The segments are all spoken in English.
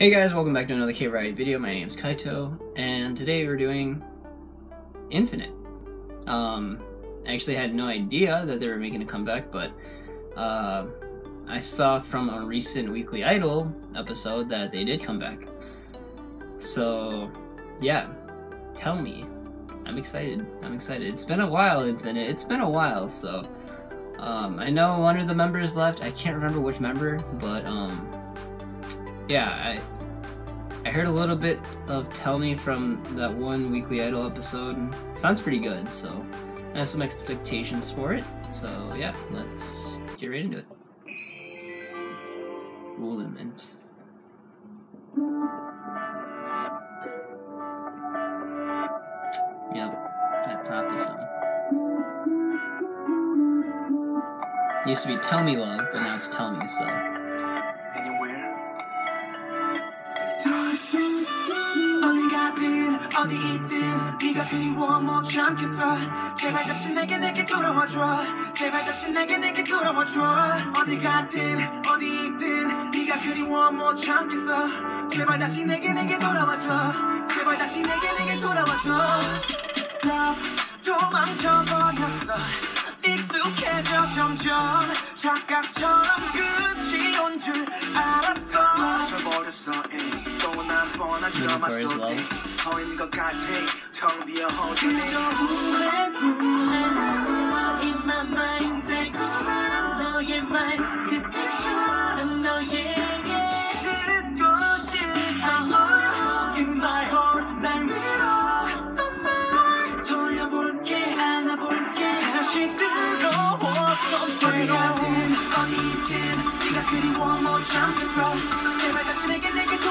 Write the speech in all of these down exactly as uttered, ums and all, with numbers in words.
Hey guys, welcome back to another K-Variety video. My name's Kaito, and today we're doing Infinite. Um, I actually had no idea that they were making a comeback, but uh, I saw from a recent Weekly Idol episode that they did come back. So, yeah, tell me. I'm excited. I'm excited. It's been a while, Infinite. It's been a while, so. Um, I know one of the members left. I can't remember which member, but um, yeah, I I heard a little bit of Tell Me from that one Weekly Idol episode. Sounds pretty good, so I have some expectations for it. So yeah, let's get right into it. Movement. Yep, that poppy song. It used to be Tell Me Love, but now it's Tell Me So. Love. Holding the goddamn, don't be a whole thing. In my mind, take over, know your mind. Could picture and know you get it. Go shit, I love in my heart. That mirror, the mind. 돌려볼게, 안아볼게. 다시 뜨거웠던 거리거든. 어디든, 네가 그리워 못 참겠어. 제발 다시 내게 내게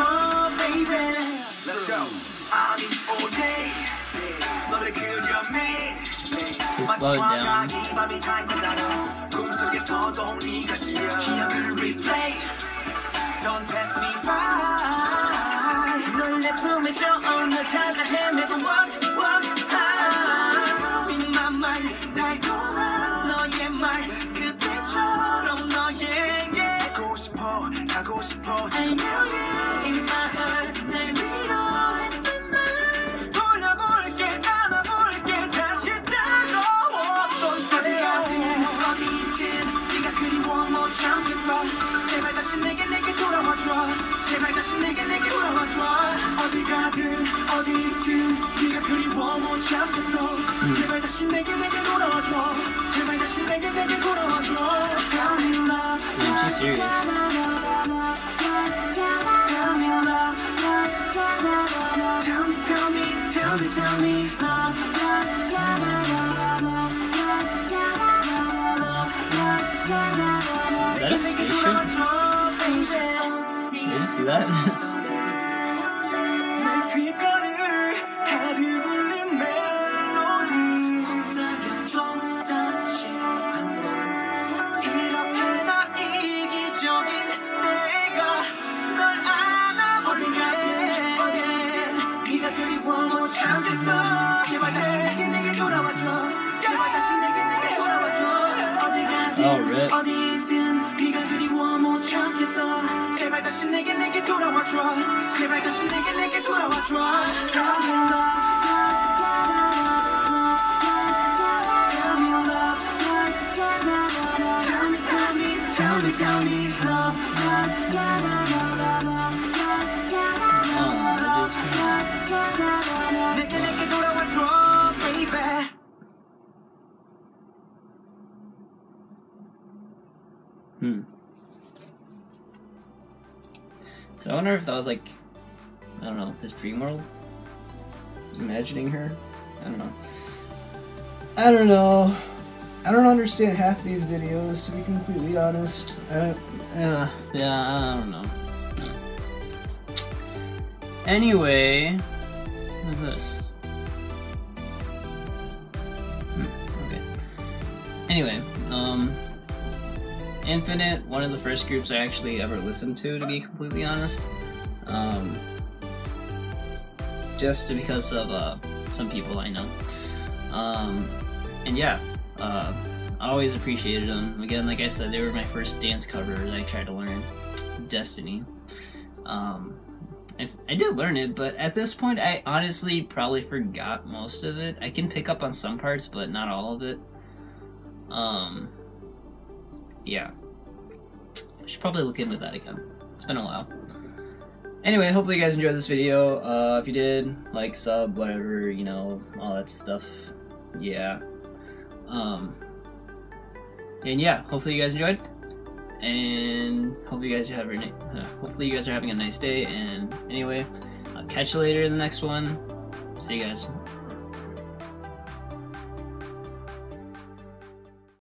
Let's go. I'm all day. 너를 그려 매. 마지막 이 밤이 달콤하다. 꿈속에서도 네가 들려. 기억을 replay. Don't pass me by. 널 내 품에 줘. 널 찾아 헤매고 walk walk high. In my mind, 날 돌아. 너의 말 그때처럼 너에게. 가고 싶어, 가고 싶어. I know you in my heart. 날 밀어. Yeah, she's serious. Did you see that? Oh, rip. 제발 다시 내게 내게 돌아와줘. 제발 다시 내게 내게 돌아와줘. Tell me love. Tell me love. Tell me, tell me, tell me, tell me love. Oh, 내게 내게 돌아와줘, baby. Hmm. So I wonder if that was like, I don't know, this dream world? Imagining her? I don't know. I don't know. I don't understand half these videos, to be completely honest. I don't, uh, yeah, I don't know. Anyway, what is this? Hmm, okay. Anyway, um, Infinite, one of the first groups I actually ever listened to, to be completely honest. Um, just because of uh, some people I know. Um, and yeah, uh, I always appreciated them. Again, like I said, they were my first dance cover that I tried to learn, Destiny. Um, I, I did learn it, but at this point, I honestly probably forgot most of it. I can pick up on some parts, but not all of it. Um, yeah. I should probably look into that again. It's been a while. Anyway, hopefully you guys enjoyed this video. Uh, if you did, like, sub, whatever, you know, all that stuff. Yeah. Um, and yeah, hopefully you guys enjoyed. And hope you guys have a night. Uh, hopefully you guys are having a nice day. And anyway, I'll catch you later in the next one. See you guys.